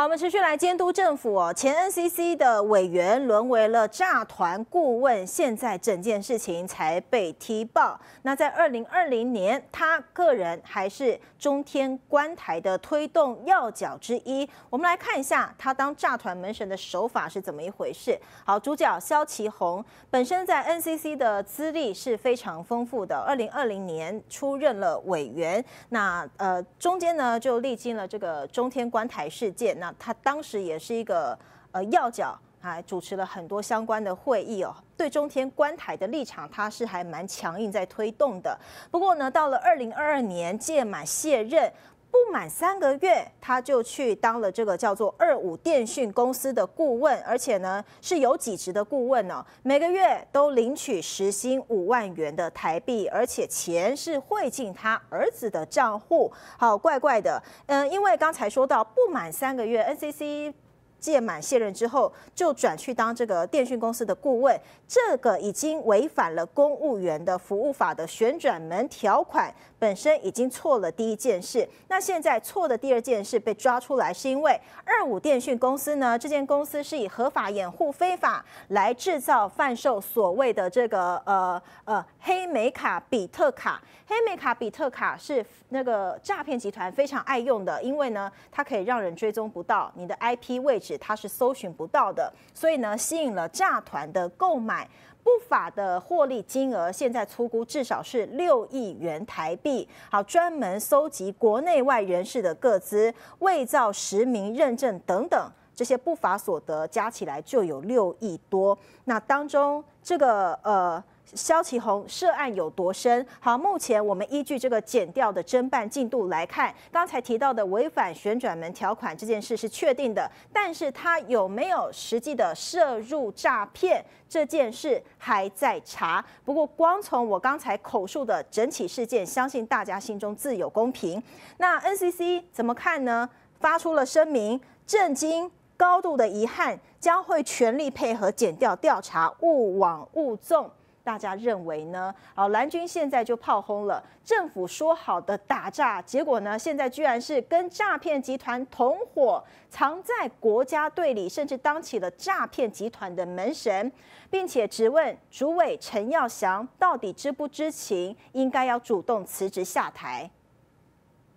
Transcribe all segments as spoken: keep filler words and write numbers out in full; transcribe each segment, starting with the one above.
好，我们持续来监督政府哦。前 N C C 的委员沦为了诈团顾问，现在整件事情才被踢爆。那在二零二零年，他个人还是中天观台的推动要角之一。我们来看一下他当诈团门神的手法是怎么一回事。好，主角萧其宏本身在 N C C 的资历是非常丰富的，二零二零年出任了委员。那呃中间呢就历经了这个中天观台事件。 那他当时也是一个呃要角，还主持了很多相关的会议哦。对中天观台的立场，他是还蛮强硬在推动的。不过呢，到了二零二二年届满卸任。 不满三个月，他就去当了这个叫做二五电讯公司的顾问，而且呢是有几职的顾问哦，每个月都领取时薪五万元的台币，而且钱是汇进他儿子的账户。好，怪怪的，嗯，因为刚才说到不满三个月 ，N C C。 届满卸任之后，就转去当这个电讯公司的顾问，这个已经违反了公务员的服务法的旋转门条款，本身已经错了第一件事。那现在错的第二件事被抓出来，是因为二五电讯公司呢，这间公司是以合法掩护非法来制造、贩售所谓的这个呃呃黑美卡、比特卡。黑美卡、比特卡是那个诈骗集团非常爱用的，因为呢，它可以让人追踪不到你的 I P 位置。 它是搜寻不到的，所以呢，吸引了诈团的购买，不法的获利金额现在粗估至少是六亿元台币。好，专门搜集国内外人士的个资、伪造实名认证等等，这些不法所得加起来就有六亿多。那当中这个呃。 萧其宏涉案有多深？好，目前我们依据这个检调的侦办进度来看，刚才提到的违反旋转门条款这件事是确定的，但是他有没有实际的涉入诈骗这件事还在查。不过，光从我刚才口述的整起事件，相信大家心中自有公平。那 N C C 怎么看呢？发出了声明，震惊。 高度的遗憾，将会全力配合检调调查，勿往勿纵。大家认为呢？好，蓝军现在就炮轰了，政府说好的打诈，结果呢，现在居然是跟诈骗集团同伙，藏在国家队里，甚至当起了诈骗集团的门神，并且质问主委陈耀祥到底知不知情，应该要主动辞职下台。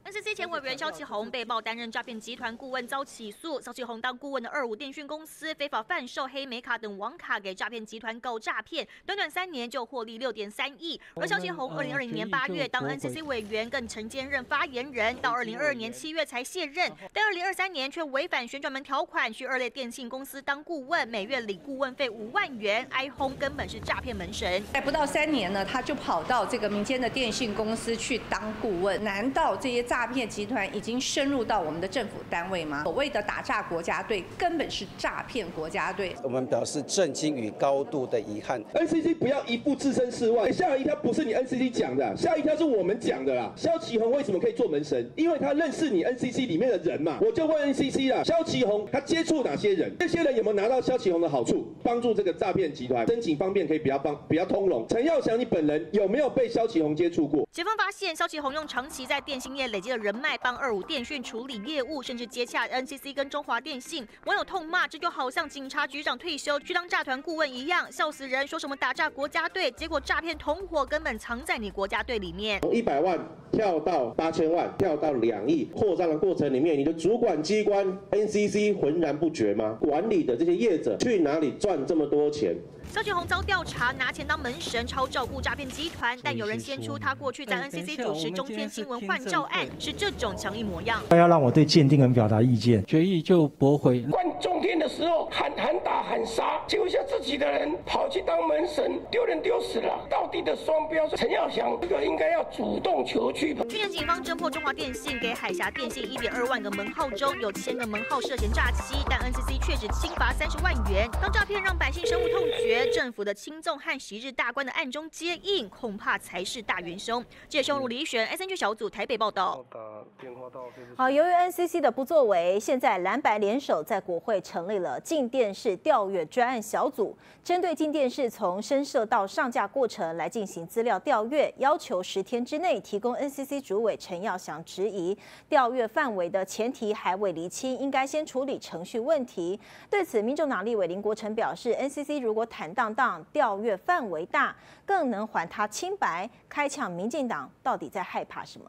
N C C 前委员萧其宏被曝担任诈骗集团顾问遭起诉。萧其宏当顾问的二五电讯公司非法贩售黑美卡等网卡给诈骗集团搞诈骗，短短三年就获利六点三亿。而萧其宏二零二零年八月当 N C C 委员，更曾兼任发言人，到二零二二年七月才卸任。但二零二三年却违反旋转门条款，去二类电信公司当顾问，每月领顾问费五万元，哀轰根本是诈骗门神。在不到三年呢，他就跑到这个民间的电信公司去当顾问，难道这些？ 诈骗集团已经深入到我们的政府单位吗？所谓的打诈国家队，根本是诈骗国家队。我们表示震惊与高度的遗憾。N C C 不要一步置身事外，下一条不是你 N C C 讲的，下一条是我们讲的啦。萧其宏为什么可以做门神？因为他认识你 N C C 里面的人嘛。我就问 N C C 啦，萧其宏他接触哪些人？这些人有没有拿到萧其宏的好处？帮助这个诈骗集团？申请方面可以比较帮比较通融。陈耀祥，你本人有没有被萧其宏接触过？警方发现萧其宏用长期在电信业累。 的人脉帮二五电讯处理业务，甚至接洽 N C C 跟中华电信。网友痛骂，这就好像警察局长退休去当诈团顾问一样，笑死人！说什么打诈国家队，结果诈骗同伙根本藏在你国家队里面。从一百万跳到八千万，跳到两亿，扩张的过程里面，你的主管机关 N C C 浑然不觉吗？管理的这些业者去哪里赚这么多钱？ 萧其宏遭调查，拿钱当门神，超照顾诈骗集团。但有人先出他过去在 N C C 主持中天新闻换照案，是这种强硬模样。他要让我对鉴定人表达意见，决议就驳回。关中天的时候喊喊打喊杀，结果一下自己的人跑去当门神，丢人丢死了。到底的双标，陈耀祥这个应该要主动求去。去年警方侦破中华电信给海峡电信 一点二 万个门号中有千个门号涉嫌诈欺，但 N C C 却只轻罚三十万元。当诈骗让百姓深恶痛绝。 政府的轻重和昔日大官的暗中接应，恐怕才是大元凶。记者熊如李选 S N G 小组台北报道。打电话到就是。好，由于 N C C 的不作为，现在蓝白联手在国会成立了静电视调阅专案小组，针对静电视从申设到上架过程来进行资料调阅，要求十天之内提供 N C C 主委陈耀祥质疑。调阅范围的前提还未厘清，应该先处理程序问题。对此，民众党立委林国成表示 ，N C C 如果坦荡荡，调阅范围大，更能还他清白。开抢民进党到底在害怕什么？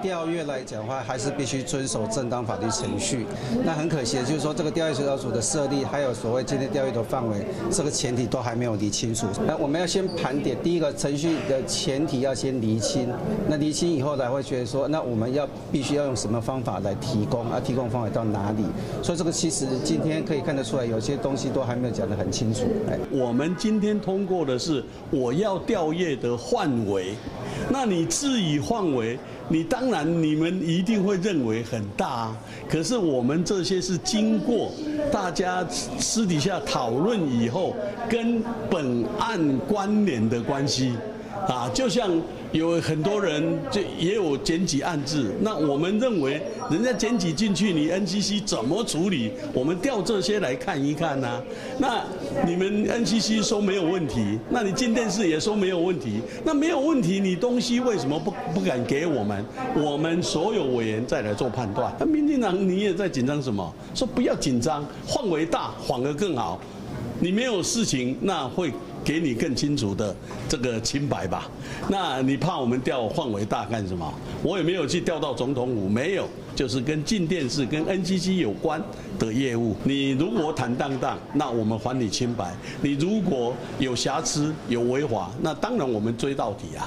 调阅来讲的话，还是必须遵守正当法律程序。那很可惜，就是说这个调阅小组的设立，还有所谓今天调阅的范围，这个前提都还没有理清楚。那我们要先盘点，第一个程序的前提要先厘清。那厘清以后来会觉得说，那我们要必须要用什么方法来提供？啊，提供方法到哪里？所以这个其实今天可以看得出来，有些东西都还没有讲得很清楚。我们今天通过的是我要调阅的范围，那你至于范围。 你当然，你们一定会认为很大啊。可是我们这些是经过大家私底下讨论以后，跟本案关联的关系啊，就像有很多人就也有检举案子，那我们认为人家检举进去，你 N C C 怎么处理？我们调这些来看一看啊。那你们 N C C 说没有问题，那你进电视也说没有问题，那没有问题，你东西为什么不不敢给我们？我们所有委员再来做判断。那民进党你也在紧张什么？说不要紧张，范围大反而更好。你没有事情，那会给你更清楚的这个清白吧？那你怕我们调范围大干什么？我也没有去调到总统府，没有，就是跟进电视、跟 N C C 有关的业务。你如果坦荡荡，那我们还你清白；你如果有瑕疵、有违法，那当然我们追到底啊！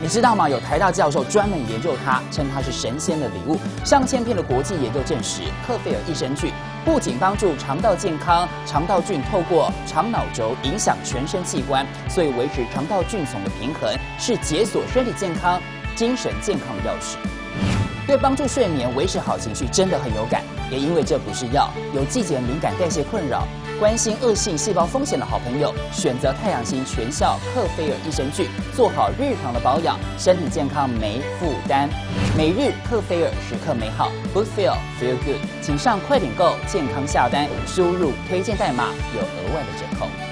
你知道吗？有台大教授专门研究它，称它是神仙的礼物。上千篇的国际研究证实，克菲尔益生菌不仅帮助肠道健康，肠道菌透过肠脑轴影响全身器官，所以维持肠道菌丛的平衡是解锁身体健康、精神健康的钥匙。对帮助睡眠、维持好情绪真的很有感，也因为这不是药，有季节敏感、代谢困扰。 关心恶性细胞风险的好朋友，选择太阳星全效克菲尔益生菌，做好日常的保养，身体健康没负担。每日克菲尔，时刻美好 ，Good Feel Feel Good， 请上快点购健康下单，输入推荐代码有额外的折扣。